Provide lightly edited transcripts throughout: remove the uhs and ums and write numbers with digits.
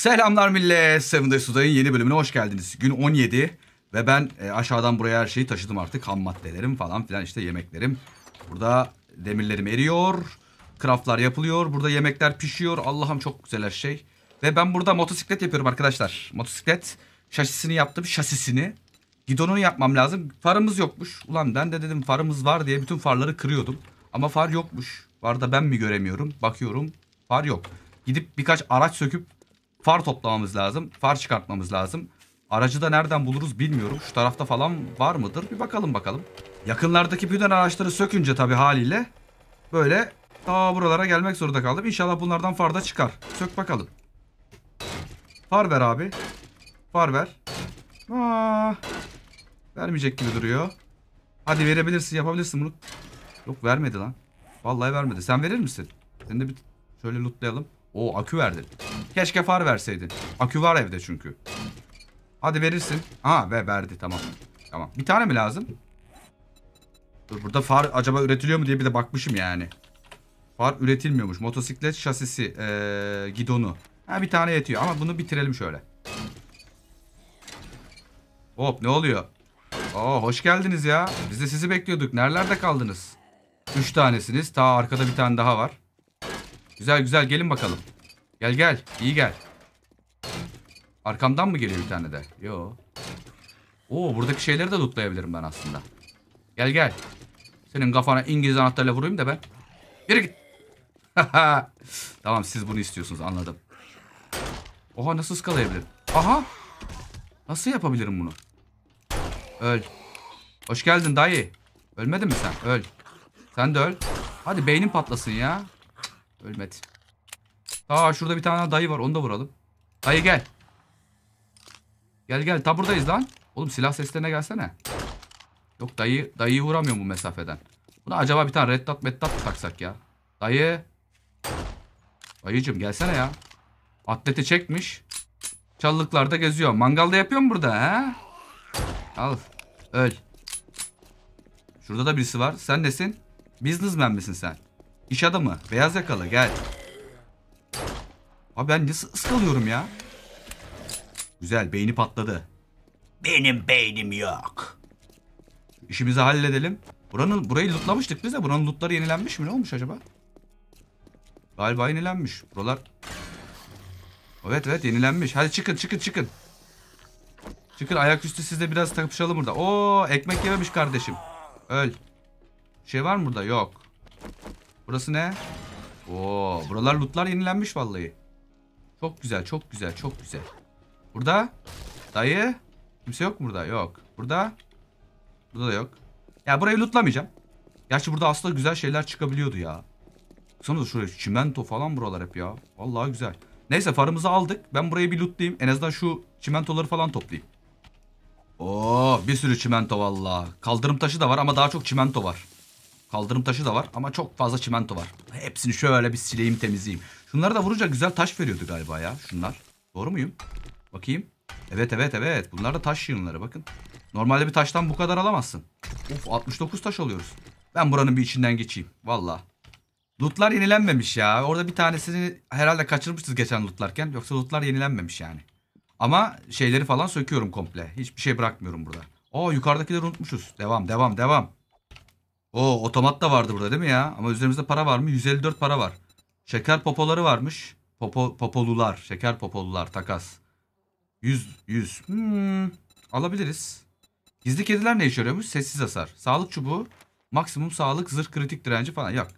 Selamlar millet. Seven Days Uday'ın yeni bölümüne hoş geldiniz. Gün 17 ve ben aşağıdan buraya her şeyi taşıdım artık. Ham maddelerim falan filan, işte yemeklerim. Burada demirlerim eriyor. Craftlar yapılıyor. Burada yemekler pişiyor. Allah'ım çok güzel her şey. Ve ben burada motosiklet yapıyorum arkadaşlar. Motosiklet şasisini yaptım. Şasisini. Gidonunu yapmam lazım. Farımız yokmuş. Ulan ben de dedim farımız var diye bütün farları kırıyordum. Ama far yokmuş. Var da ben mi göremiyorum? Bakıyorum. Far yok. Gidip birkaç araç söküp far toplamamız lazım. Far çıkartmamız lazım. Aracı da nereden buluruz bilmiyorum. Şu tarafta falan var mıdır? Bir bakalım. Yakınlardaki bütün araçları sökünce tabii haliyle böyle ta buralara gelmek zorunda kaldım. İnşallah bunlardan far da çıkar. Sök bakalım. Far ver abi. Far ver. Aa, vermeyecek gibi duruyor. Hadi verebilirsin, yapabilirsin bunu. Yok, vermedi lan. Vallahi vermedi. Sen verir misin? Seni de bir şöyle lootlayalım. Oo, akü verdi. Keşke far verseydin. Akü var evde çünkü. Hadi verirsin. Ha, ve verdi, tamam. Tamam. Bir tane mi lazım? Dur, burada far acaba üretiliyor mu diye bir de bakmışım yani. Far üretilmiyormuş. Motosiklet şasisi gidonu. Ha, bir tane yetiyor ama bunu bitirelim şöyle. Hop, ne oluyor? Oo, hoş geldiniz ya. Biz de sizi bekliyorduk. Nerelerde kaldınız? 3 tanesiniz. Ta arkada bir tane daha var. Güzel gelin bakalım. Gel. İyi gel. Arkamdan mı geliyor bir tane de? Yo. Oo, buradaki şeyleri de lootlayabilirim ben aslında. Gel. Senin kafana İngiliz anahtarıyla vurayım da ben. Yürü git. Tamam, siz bunu istiyorsunuz, anladım. Oha, nasıl ıskalayabilirim? Aha. Nasıl yapabilirim bunu? Öl. Hoş geldin dayı. Ölmedin mi sen? Öl. Sen de öl. Hadi beynin patlasın ya. Ölmedi. Aa, şurada bir tane dayı var. Onu da vuralım. Dayı gel. Gel. Ta buradayız lan. Oğlum, silah seslerine gelsene. Yok, dayıyı vuramıyor bu mesafeden. Buna acaba bir tane red dot meddat taksak ya. Dayı. Dayıcım gelsene ya. Atleti çekmiş. Çalılıklarda geziyor. Mangalda yapıyor mu burada he? Al. Öl. Şurada da birisi var. Sen nesin? Businessman misin sen? İş adamı. Beyaz yakalı. Gel. Abi ben nasıl ıskalıyorum ya? Güzel. Beyni patladı. Benim beynim yok. İşimizi halledelim. Burayı lootlamıştık biz de. Buranın lootları yenilenmiş mi? Ne olmuş acaba? Galiba yenilenmiş. Buralar... Evet, yenilenmiş. Hadi çıkın. Çıkın, ayaküstü siz de biraz takışalım burada. Oo, ekmek yememiş kardeşim. Öl. Şey var mı burada? Yok. Burası ne? Oo, buralar lootlar yenilenmiş vallahi. Çok güzel. Burada? Dayı? Kimse yok mu burada? Yok. Burada? Burada da yok. Ya, burayı lootlamayacağım. Gerçi burada aslında güzel şeyler çıkabiliyordu ya. Baksanıza şuraya, çimento falan buralar hep ya. Vallahi güzel. Neyse, farımızı aldık. Ben burayı bir lootlayayım. En azından şu çimentoları falan toplayayım. Oo, bir sürü çimento valla. Kaldırım taşı da var ama daha çok çimento var. Kaldırım taşı da var ama çok fazla çimento var. Hepsini şöyle bir sileyim, temizleyeyim. Şunları da vurunca güzel taş veriyordu galiba ya. Şunlar. Doğru muyum? Bakayım. Evet. Bunlar da taş yığınları, bakın. Normalde bir taştan bu kadar alamazsın. Of, 69 taş alıyoruz. Ben buranın bir içinden geçeyim. Valla. Lootlar yenilenmemiş ya. Orada bir tanesini herhalde kaçırmışız geçen lootlarken. Yoksa lootlar yenilenmemiş yani. Ama şeyleri falan söküyorum komple. Hiçbir şey bırakmıyorum burada. Oo, yukarıdakileri unutmuşuz. Devam. Oo, otomat da vardı burada değil mi ya? Ama üzerimizde para var mı? 154 para var. Şeker popoları varmış. Popolular. Şeker popolular. Takas. 100. Alabiliriz. Gizli kediler ne işe yarıyormuş? Sessiz hasar. Sağlık çubuğu. Maksimum sağlık. Zırh kritik direnci falan. Yok.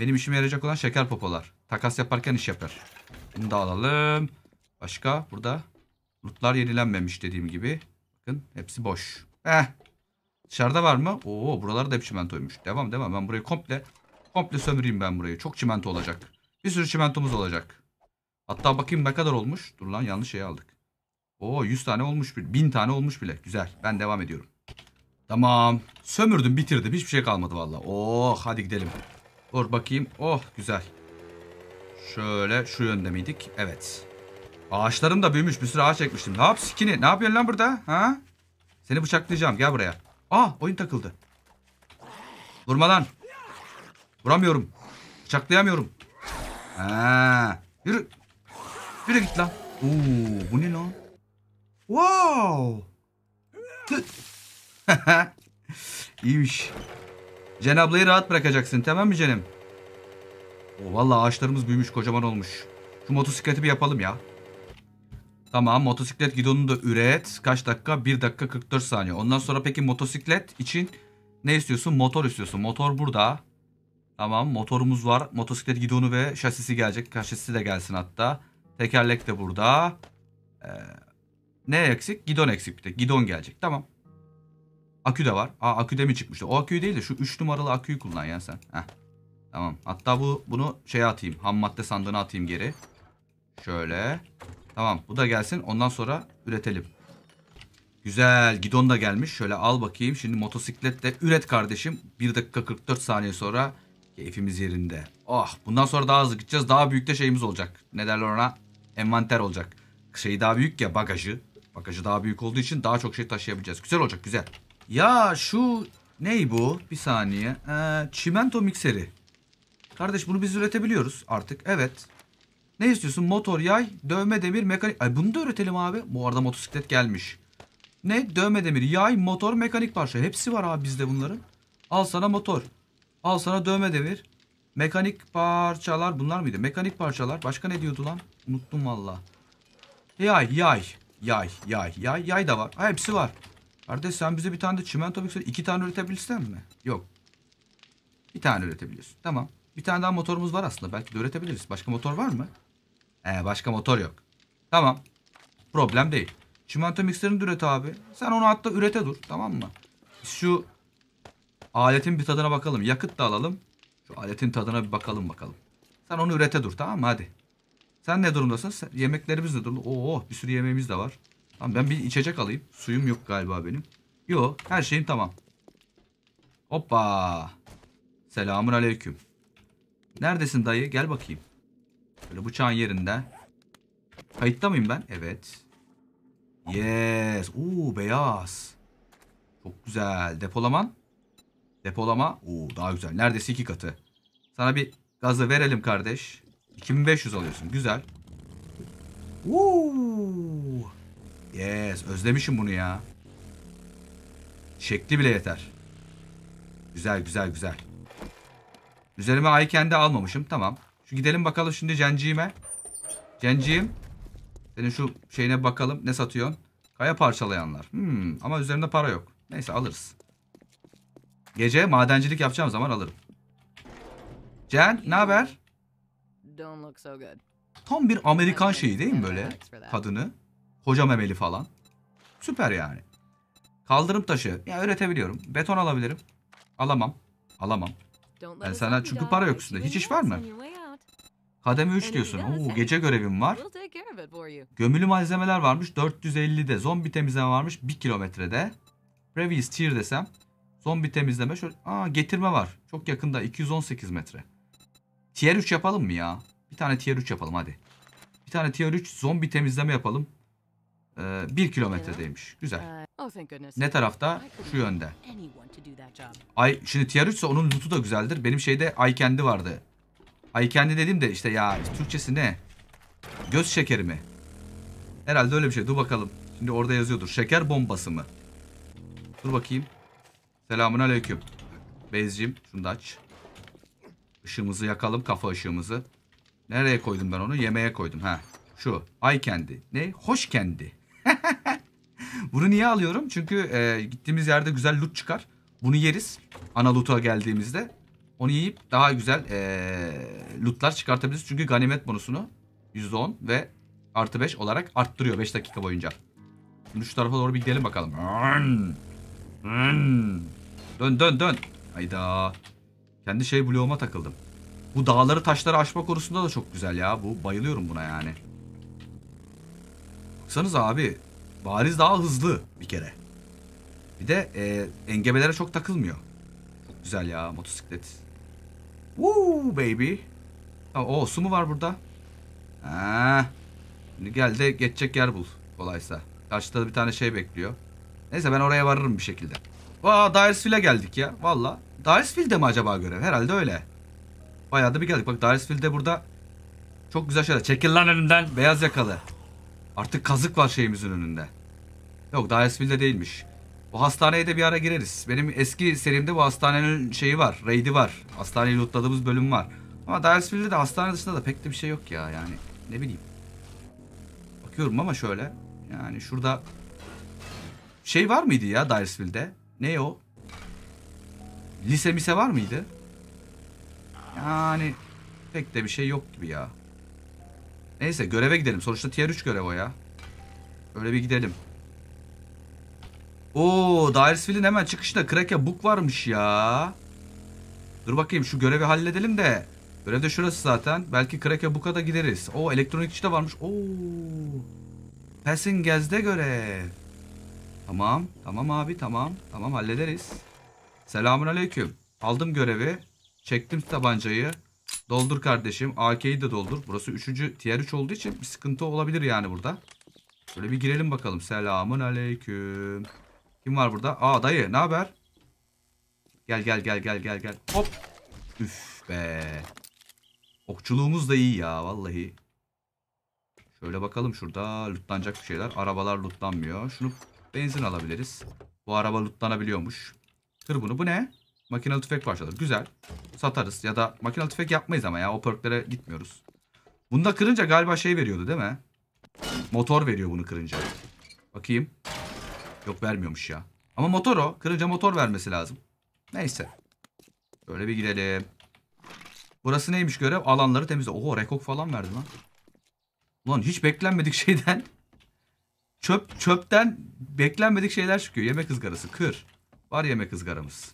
Benim işime yarayacak olan şeker popolar. Takas yaparken iş yapar. Bunu da alalım. Başka burada. Lootlar yenilenmemiş dediğim gibi. Bakın hepsi boş. Dışarıda var mı? Oo, buralarda hep çimentoymuş. Devam. Ben burayı komple sömüreyim ben burayı. Çok çimento olacak. Bir sürü çimentomuz olacak. Hatta bakayım ne kadar olmuş. Dur lan, yanlış şey aldık. Oo, 100 tane olmuş. 1000 tane olmuş bile. Güzel. Ben devam ediyorum. Tamam. Sömürdüm, bitirdim. Hiçbir şey kalmadı vallahi. Oh, hadi gidelim. Dur bakayım. Oh, güzel. Şöyle şu yönde miydik? Evet. Ağaçlarım da büyümüş. Bir sürü ağaç ekmiştim. Ne yapıyorsun sikini? Ne yapıyorsun lan burada? Ha? Seni bıçaklayacağım. Gel buraya. Ah, oyun takıldı. Vurma lan. Vuramıyorum. Bıçaklayamıyorum. Yürü. Yürü git lan. Bu ne lan? Wow! İyiymiş. Cen ablayı rahat bırakacaksın, tamam mı canım? Vallahi ağaçlarımız büyümüş, kocaman olmuş. Şu motosikleti bir yapalım ya. Tamam, motosiklet gidonunu da üret. Kaç dakika? 1 dakika 44 saniye. Ondan sonra peki motosiklet için ne istiyorsun? Motor istiyorsun. Motor burada. Tamam, motorumuz var. Motosiklet gidonu ve şasisi gelecek. Şasisi de gelsin hatta. Tekerlek de burada. Ne eksik? Gidon eksik bir de. Gidon gelecek. Tamam. Akü de var. Aa, akü de mi çıkmıştı? O akü değil de şu 3 numaralı aküyü kullan ya sen. Heh. Tamam. Hatta bunu şeye atayım. Ham madde sandığına atayım geri. Şöyle. Tamam. Bu da gelsin. Ondan sonra üretelim. Güzel. Gidon da gelmiş. Şöyle al bakayım. Şimdi motosikletle üret kardeşim. 1 dakika 44 saniye sonra keyfimiz yerinde. Oh. Bundan sonra daha hızlı gideceğiz. Daha büyük de şeyimiz olacak. Ne derler ona? Envanter olacak. Şeyi daha büyük ya, bagajı. Bagajı daha büyük olduğu için daha çok şey taşıyabileceğiz. Güzel olacak, güzel. Ya şu ney bu? Bir saniye. Çimento mikseri. Kardeş bunu biz üretebiliyoruz artık. Evet. Ne istiyorsun? Motor, yay, dövme demir, mekanik. Ay bunu da üretelim abi. Bu arada motosiklet gelmiş. Ne? Dövme demir, yay, motor, mekanik parça. Hepsi var abi bizde bunların. Al sana motor. Al sana dövme demir. Mekanik parçalar bunlar mıydı? Mekanik parçalar. Başka ne diyordu lan? Unuttum valla. Yay da var. Ha, hepsi var. Kardeş sen bize bir tane de çimento mikseri, 2 tane üretebilirsen mi? Yok. Bir tane üretebiliyorsun. Tamam. Bir tane daha motorumuz var aslında. Belki de üretebiliriz. Başka motor var mı? Başka motor yok. Tamam. Problem değil. Çimento mikserini de üret abi. Sen onu hatta ürete dur. Tamam mı? Biz şu aletin bir tadına bakalım. Yakıt da alalım. Şu aletin tadına bir bakalım. Sen onu ürete dur, tamam mı? Hadi. Sen ne durumdasın? Yemeklerimiz de durdu. Oo, bir sürü yemeğimiz de var. Tamam, ben bir içecek alayım. Suyum yok galiba benim. Yok, her şeyim tamam. Hoppa. Selamun aleyküm. Neredesin dayı? Gel bakayım. Böyle bıçağın yerinde. Kayıtta mıyım ben? Evet. Yes. Oo, beyaz. Çok güzel. Depolaman. Depolama. Oo, daha güzel. Neredeyse 2 katı. Sana bir gazı verelim kardeş. 2500 alıyorsun. Güzel. Woo. Yes. Özlemişim bunu ya. Şekli bile yeter. Güzel. Üzerime ay kendi almamışım. Tamam. Şu gidelim bakalım şimdi Cenciğime. Cenciğim. Senin şu şeyine bakalım. Ne satıyorsun? Kaya parçalayanlar. Ama üzerinde para yok. Neyse alırız. Gece madencilik yapacağım zaman alırım. Cen, ne haber? Tam bir Amerikan şeyi değil mi böyle? Kadını. Koca memeli falan. Süper yani. Kaldırım taşı. Ya üretebiliyorum. Beton alabilirim. Alamam. Yani sana çünkü para yok üstünde. Hiç iş var mı? Kademe 3 diyorsun. Oo, gece görevim var. Gömülü malzemeler varmış. 450'de. Zombi temizleme varmış. 1 kilometrede. Previous tier desem. Zombi temizleme. Şöyle. Aa, getirme var. Çok yakında. 218 metre. Tier 3 yapalım mı ya? Bir tane tier 3 yapalım hadi. Bir tane tier 3 zombi temizleme yapalım. 1 kilometredeymiş. Güzel. Ne tarafta? Şu yönde. Ay şimdi tier 3 ise onun lootu da güzeldir. Benim şeyde ay kendi vardı. Ay kendi dediğim de işte ya Türkçesi ne? Göz şekeri mi? Herhalde öyle bir şey. Dur bakalım. Şimdi orada yazıyordur. Şeker bombası mı? Dur bakayım. Selamünaleyküm. Beyzciğim şunu da aç. Işığımızı yakalım, kafa ışığımızı. Nereye koydum ben onu? Yemeğe koydum. Ha. Şu. Ay kendi. Ne? Hoş kendi. Bunu niye alıyorum? Çünkü gittiğimiz yerde güzel loot çıkar. Bunu yeriz. Ana loot'a geldiğimizde. Onu yiyip daha güzel loot'lar çıkartabiliriz. Çünkü ganimet bonusunu %10 ve artı 5 olarak arttırıyor 5 dakika boyunca. Şimdi şu tarafa doğru bir gidelim bakalım. Dön. Hayda. Kendi şey bloğuma takıldım. Bu dağları taşları aşma konusunda da çok güzel ya. Bu bayılıyorum buna yani. Baksanıza abi. Bariz daha hızlı bir kere. Bir de engebelere çok takılmıyor. Çok güzel ya motosiklet. Woo baby. O su mu var burada? Şimdi gel de geçecek yer bul. Kolaysa. Karşıda bir tane şey bekliyor. Neyse ben oraya varırım bir şekilde. Daresville'e geldik ya. Valla. Daresville'de mi acaba görev? Herhalde öyle. Bayağı da bir geldik. Bak Daresville'de burada çok güzel şeyler. Çekil lan önümden. Beyaz yakalı. Artık kazık var şeyimizin önünde. Yok, Daresville'de değilmiş. Bu hastaneye de bir ara gireriz. Benim eski serimde bu hastanenin şeyi var, raid'i var. Hastaneyi lootladığımız bölüm var. Ama Daresville'de de hastane dışında da pek de bir şey yok ya yani. Ne bileyim. Bakıyorum ama şöyle. Yani şurada şey var mıydı ya Daresville'de? Ne o? Lise mise var mıydı? Yani pek de bir şey yok gibi ya. Neyse göreve gidelim. Sonuçta tier 3 görev o ya. Öyle bir gidelim. Oo, Dyersville'in hemen çıkışta Crack a Book varmış ya. Dur bakayım şu görevi halledelim de. Görev de şurası zaten. Belki Crack a Book'a da gideriz. Oo, elektronikçi de varmış. Oo. Pass N Gas'de görev. Tamam. Tamam abi, tamam. Tamam, hallederiz. Selamünaleyküm. Aldım görevi. Çektim tabancayı. Doldur kardeşim. AK'yi de doldur. Burası 3. tier 3 olduğu için bir sıkıntı olabilir yani burada. Şöyle bir girelim bakalım. Selamünaleyküm. Kim var burada? Aa, dayı, ne haber? Gel gel gel gel gel gel. Hop. Üf be. Okçuluğumuz da iyi ya vallahi. Şöyle bakalım, şurada lootlanacak bir şeyler. Arabalar lootlanmıyor. Şunu benzin alabiliriz. Bu araba lootlanabiliyormuş. Kır bunu. Bu ne? Makinalı tüfek parçaları. Güzel. Satarız ya da makinalı tüfek yapmayız ama ya. O perklere gitmiyoruz. Bunu da kırınca galiba şey veriyordu değil mi? Motor veriyor bunu kırınca. Bakayım. Yok, vermiyormuş ya. Ama motor o. Kırınca motor vermesi lazım. Neyse. Böyle bir girelim. Burası neymiş görev? Alanları temizle. Oho, rekok falan verdi lan. Ulan hiç beklenmedik şeyden. Çöpten beklenmedik şeyler çıkıyor. Yemek ızgarası. Kır. Var yemek ızgaramız.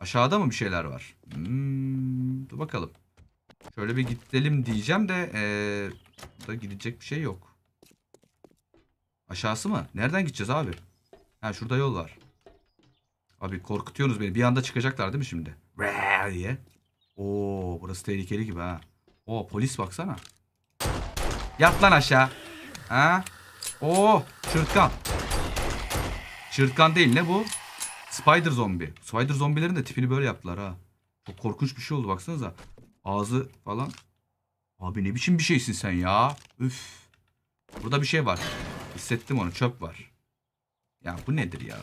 Aşağıda mı bir şeyler var? Dur bakalım. Şöyle bir gidelim diyeceğim de burada gidecek bir şey yok. Aşağısı mı? Nereden gideceğiz abi? Ha, şurada yol var. Abi korkutuyorsunuz beni. Bir anda çıkacaklar değil mi şimdi? Ree diye. Oo, burası tehlikeli gibi ha. Oo, polis baksana. Yat lan aşağı. Ha? Oo, çırtkan. Çırtkan değil, ne bu? Spider zombi. Spider zombilerin de tipini böyle yaptılar ha. Çok korkunç bir şey oldu, baksanıza. Ağzı falan. Abi ne biçim bir şeysin sen ya. Üf. Burada bir şey var. Hissettim onu. Çöp var. Ya bu nedir ya?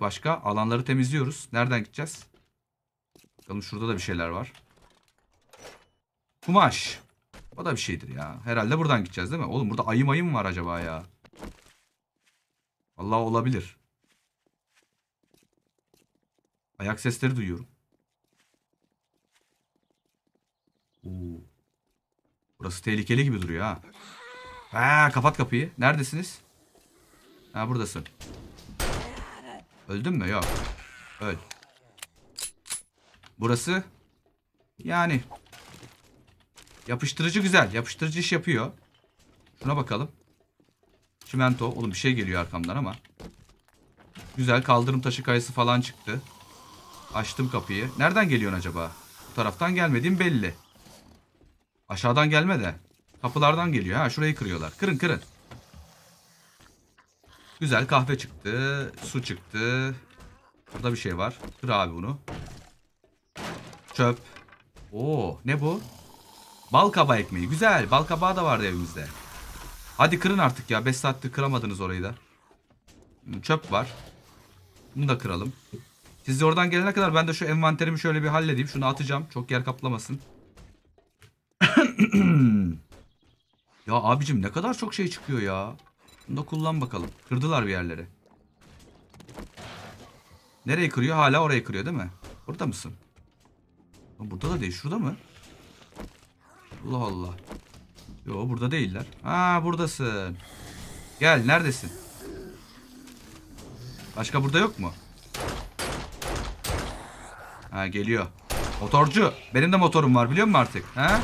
Başka? Alanları temizliyoruz. Nereden gideceğiz? Bakalım, şurada da bir şeyler var. Kumaş. O da bir şeydir ya. Herhalde buradan gideceğiz değil mi? Oğlum burada ayı mayı mı var acaba ya? Vallahi olabilir. Ayak sesleri duyuyorum. Oo. Burası tehlikeli gibi duruyor ha. Ha, kapat kapıyı. Neredesiniz? Ha, buradasın. Öldün mü? Yok. Öl. Burası yani yapıştırıcı güzel. Yapıştırıcı iş yapıyor. Şuna bakalım. Çimento. Oğlum bir şey geliyor arkamdan ama. Güzel, kaldırım taşı kayası falan çıktı. Açtım kapıyı. Nereden geliyorsun acaba? Bu taraftan gelmediğim belli. Aşağıdan gelme de. Kapılardan geliyor. Ha, şurayı kırıyorlar. Kırın kırın. Güzel, kahve çıktı. Su çıktı. Burada bir şey var. Kır abi bunu. Çöp. Oo, ne bu? Bal kabağı ekmeği. Güzel. Bal kabağı da vardı evimizde. Hadi kırın artık ya. 5 saattir kıramadınız orayı da. Çöp var. Bunu da kıralım. Siz de oradan gelene kadar ben de şu envanterimi şöyle bir halledeyim. Şunu atacağım. Çok yer kaplamasın. Ya abicim, ne kadar çok şey çıkıyor ya. Bunu da kullan bakalım. Kırdılar bir yerleri. Nereye kırıyor? Hala orayı kırıyor değil mi? Burada mısın? Burada da değil. Şurada mı? Allah Allah. Yo, burada değiller. Ha, buradasın. Gel, neredesin? Başka burada yok mu? Ha, geliyor. Motorcu. Benim de motorum var, biliyor musun artık? Ha?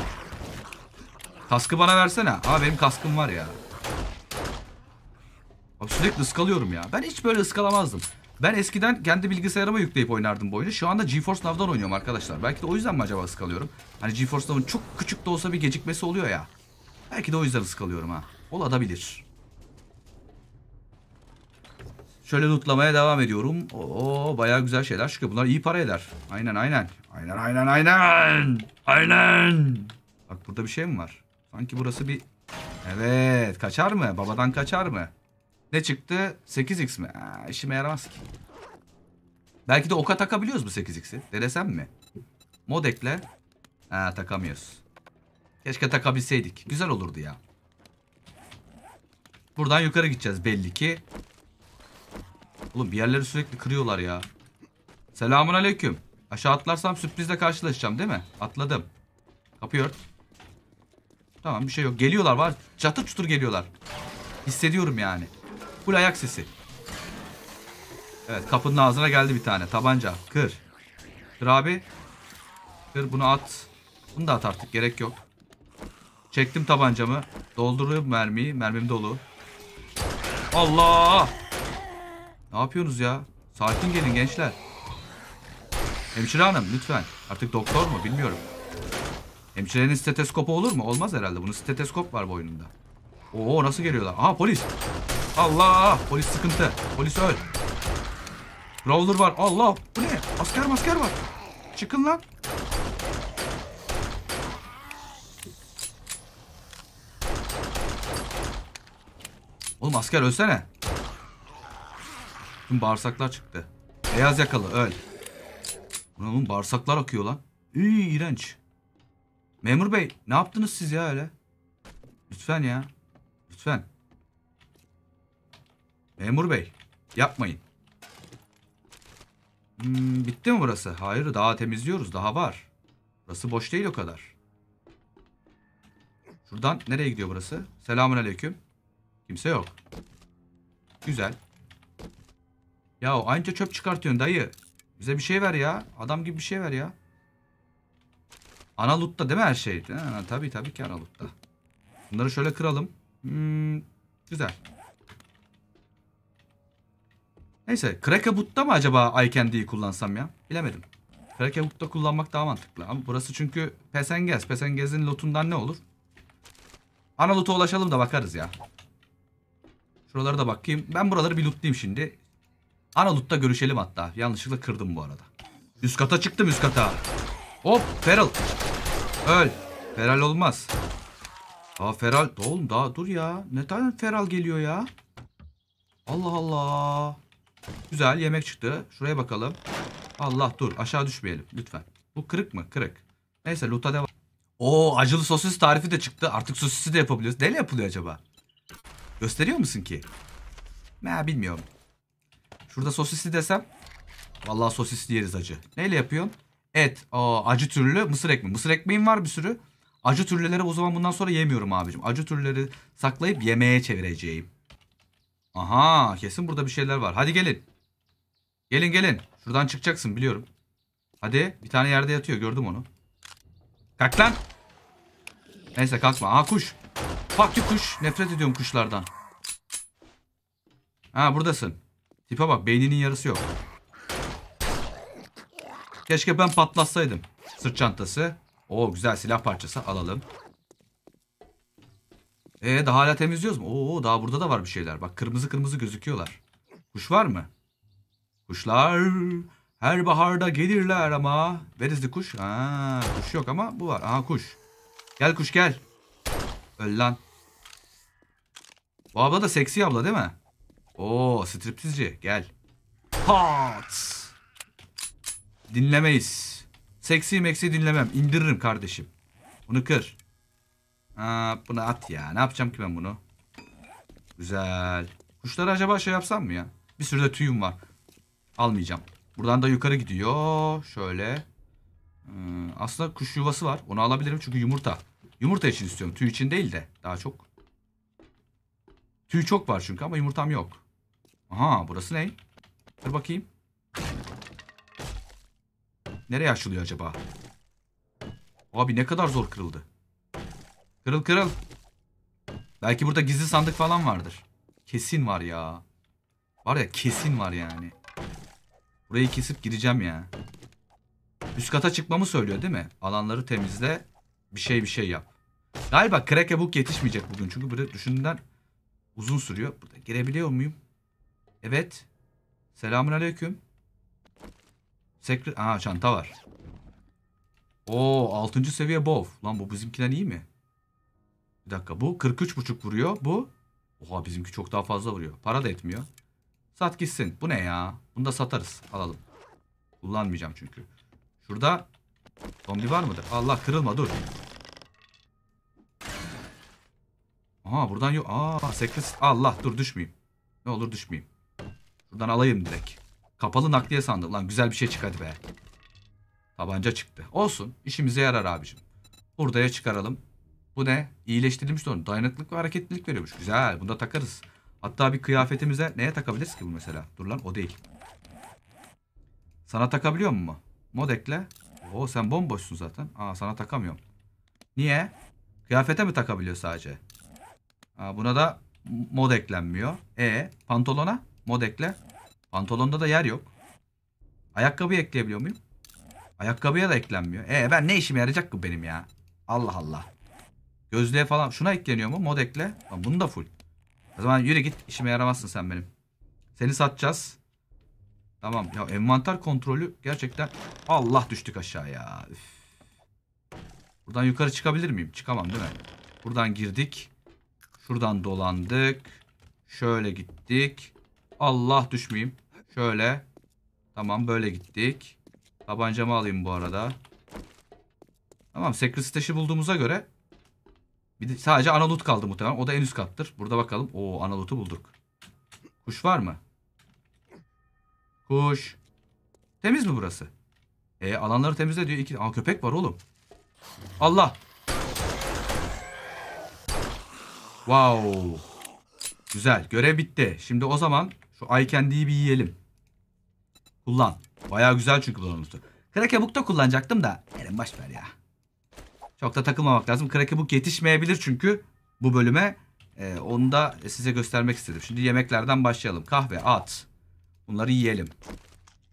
Kaskı bana versene. Aa, benim kaskım var ya. Bak, sürekli ıskalıyorum ya. Ben hiç böyle ıskalamazdım. Ben eskiden kendi bilgisayarıma yükleyip oynardım bu oyunu. Şu anda GeForce Now'dan oynuyorum arkadaşlar. Belki de o yüzden mi acaba ıskalıyorum? Hani GeForce Now'un çok küçük de olsa bir gecikmesi oluyor ya. Belki de o yüzden ıskalıyorum ha. Olabilir. Şöyle lootlamaya devam ediyorum. Oo, bayağı güzel şeyler çıkıyor. Bunlar iyi para eder. Aynen. Bak, burada bir şey mi var? Sanki burası bir... Evet. Kaçar mı? Babadan kaçar mı? Ne çıktı? 8x mi? Aa, işime yaramaz ki. Belki de oka takabiliyoruz bu 8x'i. Denesem mi? Mod ekle. Ha, takamıyoruz. Keşke takabilseydik. Güzel olurdu ya. Buradan yukarı gideceğiz belli ki. Oğlum bir yerleri sürekli kırıyorlar ya. Selamünaleyküm. Aşağı atlarsam sürprizle karşılaşacağım değil mi? Atladım. Kapıyı ört. Tamam, bir şey yok. Geliyorlar var. Çatır çutur geliyorlar. Hissediyorum yani. Full ayak sesi. Evet, kapının ağzına geldi bir tane. Tabanca. Kır. Kır abi. Kır, bunu at. Bunu da at artık. Gerek yok. Çektim tabancamı. Dolduruyorum mermiyi. Mermim dolu. Allah! Ne yapıyorsunuz ya? Sakin gelin gençler. Hemşire hanım lütfen. Artık doktor mu bilmiyorum. Hemşirenin stetoskopu olur mu? Olmaz herhalde. Bunun stetoskop var boynunda. Oo, nasıl geliyorlar? Aha, polis. Allah! Polis sıkıntı. Polis öl. Brawler var. Allah! Bu ne? Asker masker var. Çıkın lan. Oğlum asker ölsene. Tüm bağırsaklar çıktı. Beyaz yakalı öl. Oğlum bağırsaklar akıyor lan. İyi, iğrenç. Memur bey ne yaptınız siz ya öyle? Lütfen ya. Lütfen. Memur bey yapmayın. Bitti mi burası? Hayır, daha temizliyoruz, daha var. Burası boş değil o kadar. Şuradan nereye gidiyor burası? Selamünaleyküm. Kimse yok. Güzel. Yahu anca çöp çıkartıyorsun dayı. Bize bir şey ver ya. Adam gibi bir şey ver ya. Ana loot'ta değil mi her şey? Ha, tabii tabii ki ana loot'ta. Bunları şöyle kıralım. Güzel. Neyse. Crack a Book'ta mı acaba iCandy'yi kullansam ya? Bilemedim. Crack a Book'ta kullanmak daha mantıklı. Ama burası çünkü Pass N Gas. Pass N Gas'in lootundan ne olur? Ana loot'a ulaşalım da bakarız ya. Şuralara da bakayım. Ben buraları bir lootlayayım şimdi. Ana loot'ta görüşelim hatta. Yanlışlıkla kırdım bu arada. Üst kata çıktım, üst kata. Hop feral. Öl. Feral olmaz. Aa feral. Oğlum daha dur ya. Ne tane feral geliyor ya. Allah Allah. Güzel yemek çıktı. Şuraya bakalım. Allah dur. Aşağı düşmeyelim lütfen. Bu kırık mı? Kırık. Neyse loot'a devam. Oo acılı sosis tarifi de çıktı. Artık sosisi de yapabiliyoruz. Neyle yapılıyor acaba? Gösteriyor musun ki? Ne bilmiyorum. Şurada sosisli desem. Vallahi sosisli yeriz acı. Neyle yapıyorsun? Et. Aa, acı türlü mısır ekmeği. Mısır ekmeğim var bir sürü. Acı türlüleri o zaman bundan sonra yemiyorum abicim. Acı türlüleri saklayıp yemeğe çevireceğim. Aha kesin burada bir şeyler var. Hadi gelin. Gelin gelin. Şuradan çıkacaksın biliyorum. Hadi bir tane yerde yatıyor, gördüm onu. Kalk lan. Neyse kalkma. Aha kuş. Fakir kuş. Nefret ediyorum kuşlardan. Ha buradasın. Tipe bak, beyninin yarısı yok. Keşke ben patlatsaydım. Sırt çantası. Oo güzel, silah parçası alalım. Daha hala temizliyoruz mu? Oo daha burada da var bir şeyler. Bak kırmızı kırmızı gözüküyorlar. Kuş var mı? Kuşlar her baharda gelirler ama. Verizli kuş. Ha, kuş yok ama bu var. Aha kuş. Gel kuş gel. Öl lan. Bu abla da seksi abla değil mi? Oo striptizci gel. Pat. Dinlemeyiz. Seksi meksi dinlemem. İndiririm kardeşim. Bunu kır. Aa, bunu at ya. Ne yapacağım ki ben bunu? Güzel. Kuşları acaba şey yapsam mı ya? Bir sürü de tüyüm var. Almayacağım. Buradan da yukarı gidiyor. Şöyle. Aslında kuş yuvası var. Onu alabilirim çünkü yumurta. Yumurta için istiyorum. Tüy için değil de. Daha çok. Tüy çok var çünkü ama yumurtam yok. Aha burası ne? Dur bakayım. Nereye açılıyor acaba? Abi ne kadar zor kırıldı. Kırıl kırıl. Belki burada gizli sandık falan vardır. Kesin var ya. Var ya kesin var yani. Burayı kesip gireceğim ya. Üst kata çıkmamı söylüyor değil mi? Alanları temizle. Bir şey yap. Galiba Crack a Book yetişmeyecek bugün. Çünkü burada düşündüğümden uzun sürüyor. Burada girebiliyor muyum? Evet. Selamünaleyküm. Aha çanta var. Oo 6. seviye bow. Lan bu bizimkinden iyi mi? Bir dakika, bu 43,5 vuruyor. Bu. Oha, bizimki çok daha fazla vuruyor. Para da etmiyor. Sat gitsin. Bu ne ya? Bunu da satarız. Alalım. Kullanmayacağım çünkü. Şurada zombi var mıdır? Allah, kırılma, dur. Aha, buradan yok. Aa, sekreter. Allah, dur düşmeyeyim. Ne olur düşmeyeyim. Şuradan alayım direkt. Kapalı nakliye sandım. Lan güzel bir şey çık hadi be. Tabanca çıktı. Olsun. İşimize yarar abicim. Buradaya çıkaralım. Bu ne? İyileştirilmiş don. Dayanıklılık ve hareketlilik veriyormuş. Güzel. Bunu da takarız. Hatta bir kıyafetimize neye takabiliriz ki bu mesela? Dur lan, o değil. Sana takabiliyor mu? Mod ekle. Oo, sen bomboşsun zaten. Aa, sana takamıyorum. Niye? Kıyafete mi takabiliyor sadece? Aa, buna da mod eklenmiyor. Pantolona mod ekle. Pantolonda da yer yok. Ayakkabı ekleyebiliyor muyum? Ayakkabıya da eklenmiyor. Ben ne işime yarayacak bu benim ya? Allah Allah. Gözlüğe falan. Şuna ekleniyor mu? Mod ekle. Lan bunu da full. O zaman yürü git. İşime yaramazsın sen benim. Seni satacağız. Tamam. Ya envanter kontrolü gerçekten. Allah, düştük aşağıya. Üf. Buradan yukarı çıkabilir miyim? Çıkamam değil mi? Buradan girdik. Şuradan dolandık. Şöyle gittik. Allah, düşmeyeyim. Şöyle. Tamam, böyle gittik. Tabancamı alayım bu arada. Tamam, secret stash'i bulduğumuza göre. Bir de sadece ana loot kaldı muhtemelen. O da en üst kattır. Burada bakalım. Oo, ana loot'u bulduk. Kuş var mı? Kuş. Temiz mi burası? Alanları temizle diyor. Aa, köpek var oğlum. Allah. Wow. Güzel. Görev bitti. Şimdi o zaman şu ay kendiyi bir yiyelim. Kullan. Bayağı güzel çünkü bu loot'u. Crack a Book'ta kullanacaktım da. Gelin baş ver ya. Çok da takılmamak lazım. Crack a Book yetişmeyebilir çünkü bu bölüme. Onu da size göstermek istedim. Şimdi yemeklerden başlayalım. Kahve, at. Bunları yiyelim.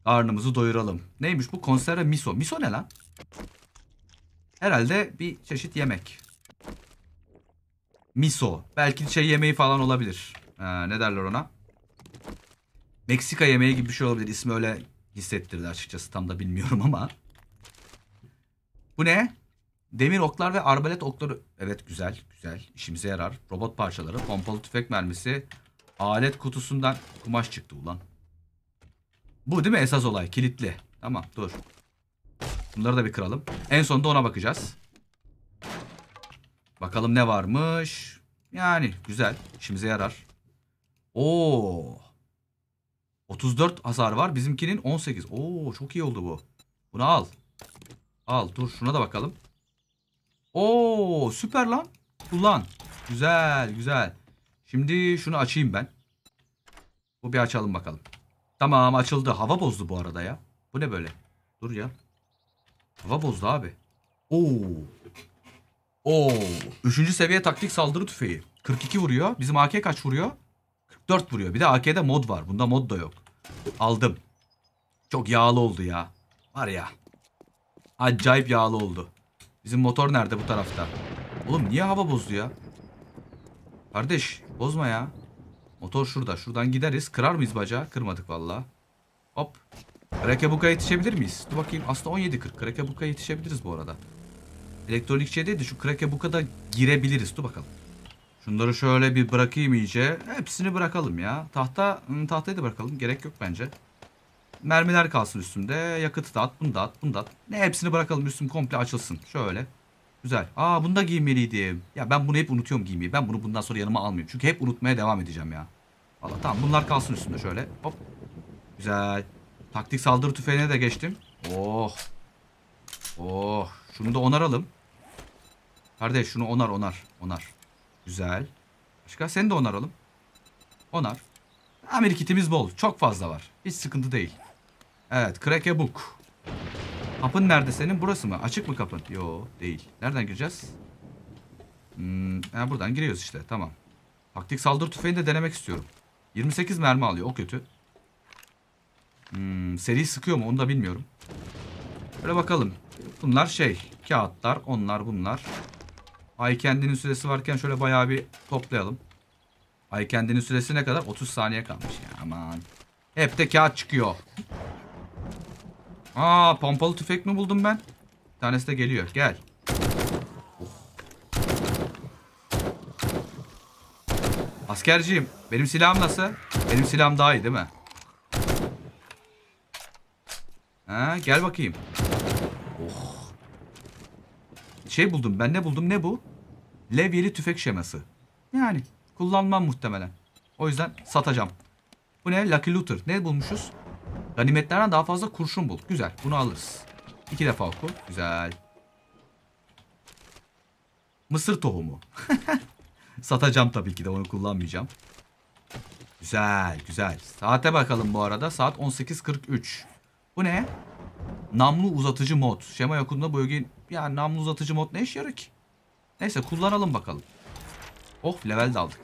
Karnımızı doyuralım. Neymiş bu? Konserve miso. Miso ne lan? Herhalde bir çeşit yemek. Miso. Belki şey yemeği falan olabilir. Ne derler ona? Meksika yemeği gibi bir şey olabilir. İsmi öyle hissettirdi açıkçası. Tam da bilmiyorum ama. Bu ne? Demir oklar ve arbalet okları. Evet, güzel güzel, işimize yarar. Robot parçaları, pompalı tüfek mermisi, alet kutusundan kumaş çıktı ulan. Bu değil mi esas olay? Kilitli. Tamam, dur. Bunları da bir kıralım. En sonunda ona bakacağız. Bakalım ne varmış. Yani güzel, işimize yarar. Oo. 34 hasar var. Bizimkinin 18. Oo, çok iyi oldu bu. Bunu al. Al, dur şuna da bakalım. Oo, süper lan. Kullan. Güzel güzel. Şimdi şunu açayım ben. Bu bir açalım bakalım. Tamam, açıldı. Hava bozdu bu arada ya. Bu ne böyle? Dur ya. Hava bozdu abi. Oo. Oo. 3. seviye taktik saldırı tüfeği. 42 vuruyor. Bizim AK kaç vuruyor? 44 vuruyor. Bir de AK'de mod var. Bunda mod da yok. Aldım. Çok yağlı oldu ya. Var ya. Acayip yağlı oldu. Bizim motor nerede bu tarafta? Oğlum niye hava bozdu ya? Kardeş bozma ya. Motor şurada. Şuradan gideriz. Kırar mıyız bacağı? Kırmadık valla. Hop. Crack a Book'a yetişebilir miyiz? Dur bakayım. Aslında 17.40. Crack a Book'a yetişebiliriz bu arada. Elektronikçiye değil de şu Crack a Book'a da girebiliriz. Dur bakalım. Şunları şöyle bir bırakayım iyice. Hepsini bırakalım ya. Tahtayı da bırakalım. Gerek yok bence. Mermiler kalsın üstümde. Yakıtı da at. Bunu da at. Bunu da at. Hepsini bırakalım. Üstüm komple açılsın. Şöyle. Güzel. Aa, bunu da giymeliydim. Ya ben bunu hep unutuyorum giymeyi. Ben bunu bundan sonra yanıma almayayım. Çünkü hep unutmaya devam edeceğim ya. Vallahi tamam. Bunlar kalsın üstümde. Şöyle. Hop. Güzel. Taktik saldırı tüfeğine de geçtim. Oh. Oh. Şunu da onaralım. Kardeş şunu onar. Güzel. Başka? Seni de onaralım. Onar. Amir kitimiz bol. Çok fazla var. Hiç sıkıntı değil. Evet. Crack a Book. Kapın nerede senin? Burası mı? Açık mı kapın? Yo, değil. Nereden gireceğiz? Buradan giriyoruz işte. Tamam. Taktik saldırı tüfeğini de denemek istiyorum. 28 mermi alıyor. O kötü. Seri sıkıyor mu? Onu da bilmiyorum. Böyle bakalım. Bunlar şey. Kağıtlar. Onlar bunlar. Ay kendinin süresi varken şöyle bayağı bir toplayalım. Ay kendinin süresi ne kadar? 30 saniye kalmış ya, aman. Hep de kağıt çıkıyor. Aa, pompalı tüfek mi buldum ben? Bir tanesi de geliyor. Gel. Oh. Askerciğim, benim silahım nasıl? Benim silahım daha iyi değil mi? Ha, gel bakayım. Oh. Şey buldum. Ben ne buldum? Ne bu? Levyeli tüfek şeması. Yani kullanmam muhtemelen. O yüzden satacağım. Bu ne? Lucky Looter. Ne bulmuşuz? Ganimetlerden daha fazla kurşun bul. Güzel. Bunu alırız. 2 defa oku. Güzel. Mısır tohumu. Satacağım tabii ki de. Onu kullanmayacağım. Güzel. Güzel. Saate bakalım bu arada. Saat 18:43. Bu ne? Namlu uzatıcı mod. Şema yakında bölge... Ya namlu uzatıcı mod ne işe yarıyor ki? Neyse kullanalım bakalım. Oh, level de aldık.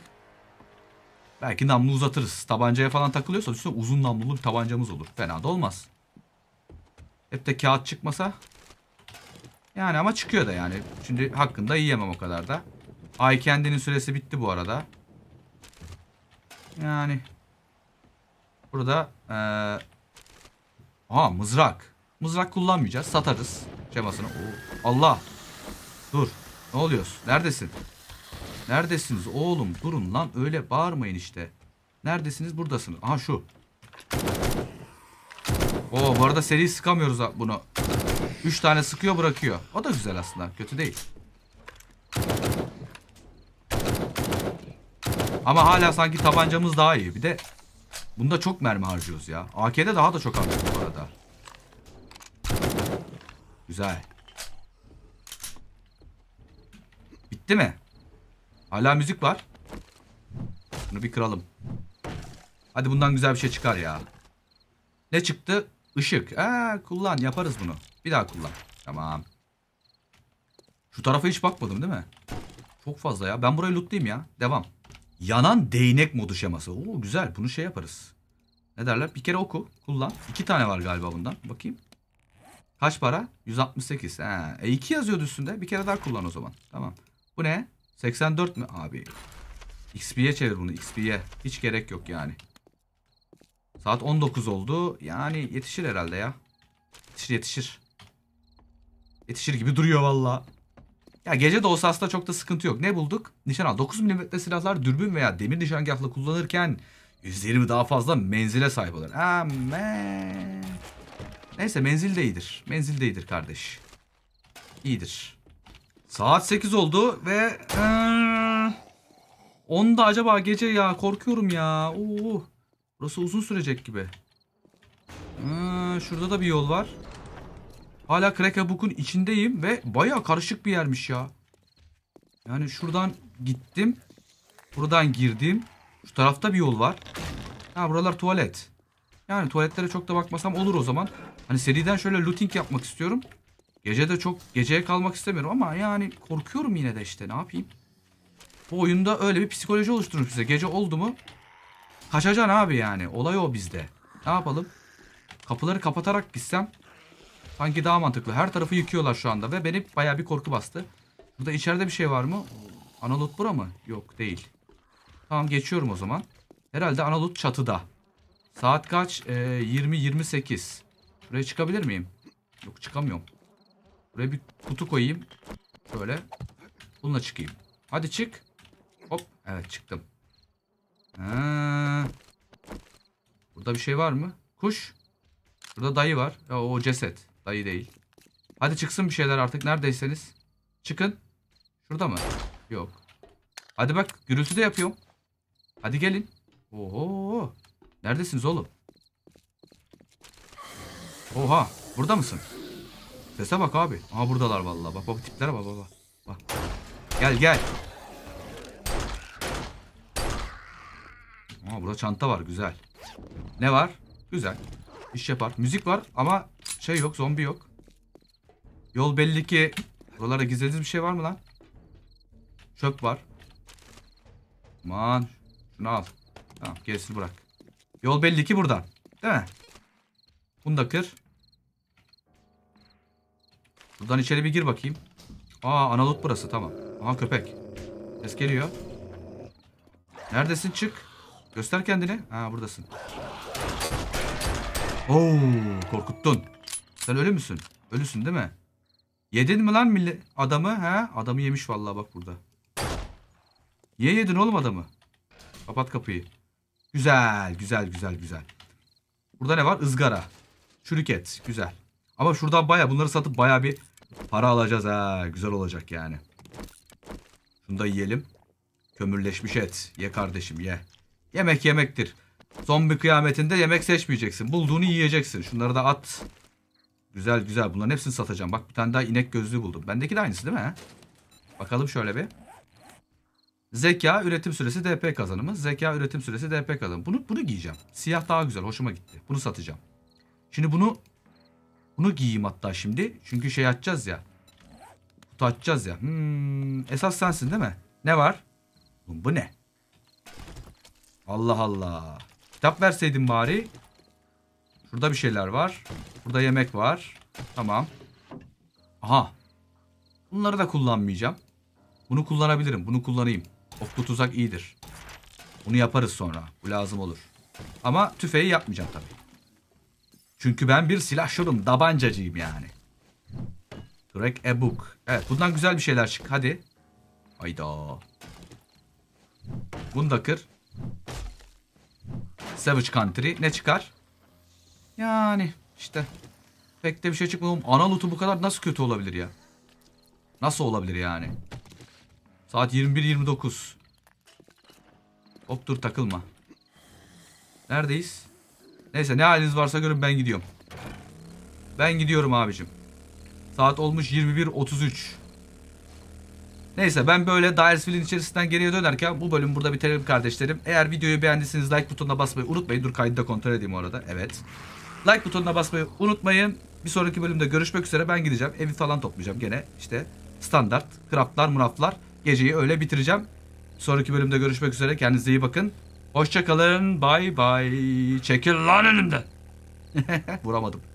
Belki namlu uzatırız. Tabancaya falan takılıyorsa üstüne uzun namlulu bir tabancamız olur. Fena da olmaz. Hep de kağıt çıkmasa. Yani ama çıkıyor da yani. Şimdi hakkında yiyemem o kadar da. Ay kendinin süresi bitti bu arada. Yani. Burada... Aha mızrak. Mızrak kullanmayacağız. Satarız. Şemasını. Oo. Allah. Dur. Ne oluyorsun? Neredesin? Neredesiniz oğlum? Durun lan. Öyle bağırmayın işte. Neredesiniz? Buradasınız. Aha şu. Oo, bu arada seri sıkamıyoruz bunu. 3 tane sıkıyor bırakıyor. O da güzel aslında. Kötü değil. Ama hala sanki tabancamız daha iyi. Bir de bunda çok mermi harcıyoruz ya. AK'de daha da çok harcıyoruz bu arada. Güzel. Bitti mi? Hala müzik var. Bunu bir kıralım. Hadi bundan güzel bir şey çıkar ya. Ne çıktı? Işık. Kullan, yaparız bunu. Bir daha kullan. Tamam. Şu tarafa hiç bakmadım değil mi? Çok fazla ya. Ben burayı lootlayayım ya. Devam. Yanan değnek modu şeması. Oo güzel. Bunu şey yaparız. Ne derler? Bir kere oku. Kullan. 2 tane var galiba bundan. Bakayım. Kaç para? 168. Ha. 2 yazıyordu üstünde. Bir kere daha kullan o zaman. Tamam. Bu ne? 84 mü? Abi. XP'ye çevir bunu. XP'ye. Hiç gerek yok yani. Saat 19 oldu. Yani yetişir herhalde ya. Yetişir yetişir. Yetişir gibi duruyor valla. Ya gece de olsa aslında çok da sıkıntı yok. Ne bulduk? Nişan al. 9 mm silahlar dürbün veya demir nişangahla kullanırken 120 daha fazla menzile sahip olur. Amen. Neyse menzil de iyidir. Menzil de iyidir kardeş. İyidir. Saat 8 oldu ve 10'da acaba gece ya, korkuyorum ya. Oo. Burası uzun sürecek gibi. Şurada da bir yol var. Hala Crack a Book'un içindeyim ve bayağı karışık bir yermiş ya. Yani şuradan gittim. Buradan girdim. Şu tarafta bir yol var. Ha buralar tuvalet. Yani tuvaletlere çok da bakmasam olur o zaman. Hani seriden şöyle looting yapmak istiyorum. Gece de çok geceye kalmak istemiyorum ama yani korkuyorum yine de işte, ne yapayım. Bu oyunda öyle bir psikoloji oluşturur size. Gece oldu mu kaçacaksın abi yani. Olay o bizde. Ne yapalım? Kapıları kapatarak gitsem sanki daha mantıklı. Her tarafı yıkıyorlar şu anda ve beni bayağı bir korku bastı. Burada içeride bir şey var mı? Analog bura mı? Yok değil. Tamam geçiyorum o zaman. Herhalde analog çatıda. Saat kaç? 20:28. Buraya çıkabilir miyim? Yok çıkamıyorum. Buraya bir kutu koyayım. Böyle. Bununla çıkayım. Hadi çık. Hop. Evet çıktım. Burada bir şey var mı? Kuş. Burada dayı var. O ceset. Dayı değil. Hadi çıksın bir şeyler artık. Neredeyseniz. Çıkın. Şurada mı? Yok. Hadi bak. Gürültü de yapıyorum. Hadi gelin. Oho. Neredesiniz oğlum? Oha. Burada mısın? Sese bak abi. Aha buradalar vallahi. Bak bak tiplere bak bak. Bak. Gel gel. Aa burada çanta var. Güzel. Ne var? Güzel. İş yapar. Müzik var ama şey yok, zombi yok. Yol belli ki. Buralarda gizlediğiniz bir şey var mı lan? Çöp var. Aman. Şunu al. Tamam gerisini bırak. Yol belli ki buradan. Değil mi? Bunu da kır. Buradan içeri bir gir bakayım. Aa analog burası, tamam. Aha köpek. Ses geliyor. Neredesin, çık. Göster kendini. Ha buradasın. Oo korkuttun. Sen ölü müsün? Ölüsün değil mi? Yedin mi lan millet adamı? He? Adamı yemiş vallahi bak burada. Niye yedin oğlum adamı? Kapat kapıyı. Güzel, güzel, güzel, güzel. Burada ne var? Izgara. Çürük et. Güzel. Ama şuradan bayağı bunları satıp bayağı bir para alacağız ha. Güzel olacak yani. Şunu da yiyelim. Kömürleşmiş et. Ye kardeşim ye. Yemek yemektir. Zombi kıyametinde yemek seçmeyeceksin. Bulduğunu yiyeceksin. Şunları da at. Güzel güzel. Bunların hepsini satacağım. Bak bir tane daha inek gözlüğü buldum. Bendeki de aynısı değil mi? Bakalım şöyle bir. Zeka, üretim süresi, DP kazanımı. Zeka, üretim süresi, DP kazanımı. Bunu giyeceğim. Siyah daha güzel. Hoşuma gitti. Bunu satacağım. Şimdi bunu giyeyim hatta şimdi. Çünkü şey açacağız ya. Kutu açacağız ya. Esas sensin değil mi? Ne var? Bu ne? Allah Allah. Kitap verseydin bari. Şurada bir şeyler var. Burada yemek var. Tamam. Aha. Bunları da kullanmayacağım. Bunu kullanabilirim. Bunu kullanayım. Oklu tuzak iyidir. Bunu yaparız sonra. Bu lazım olur. Ama tüfeği yapmayacağım tabii. Çünkü ben bir silahşörüm. Tabancacıyım yani. Crack a Book. Evet. Bundan güzel bir şeyler çık. Hadi. Hayda. Bunu da kır. Savage Country. Ne çıkar? Yani işte. Pek de bir şey çıkmadım. Ana loot'u bu kadar nasıl kötü olabilir ya? Nasıl olabilir yani? Saat 21:29. Hop dur takılma. Neredeyiz? Neyse ne haliniz varsa görün ben gidiyorum. Ben gidiyorum abicim. Saat olmuş 21:33. Neyse ben böyle Daresville'in içerisinden geriye dönerken bu bölüm burada bitirelim kardeşlerim. Eğer videoyu beğendiyseniz like butonuna basmayı unutmayın. Dur kaydı da kontrol edeyim orada. Evet. Like butonuna basmayı unutmayın. Bir sonraki bölümde görüşmek üzere. Ben gideceğim. Evi falan toplayacağım gene. İşte standart. Craftlar, muraflar. Geceyi öyle bitireceğim. Sonraki bölümde görüşmek üzere. Kendinize iyi bakın. Hoşça kalın. Bye bye. Çekil lan elimden. Vuramadım.